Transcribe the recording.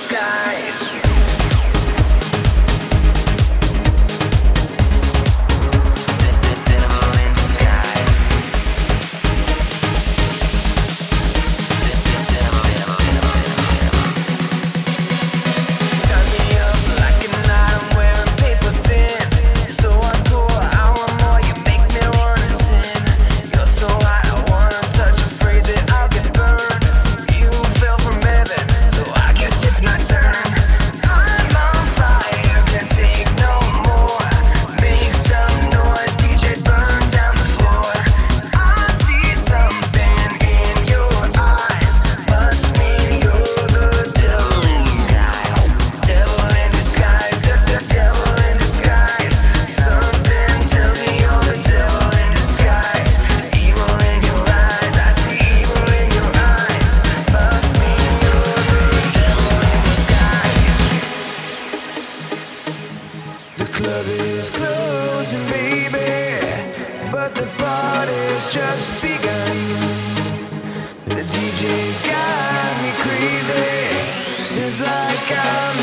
sky. Club is closing, baby, but the party's just begun. The DJ's got me crazy, just like I'm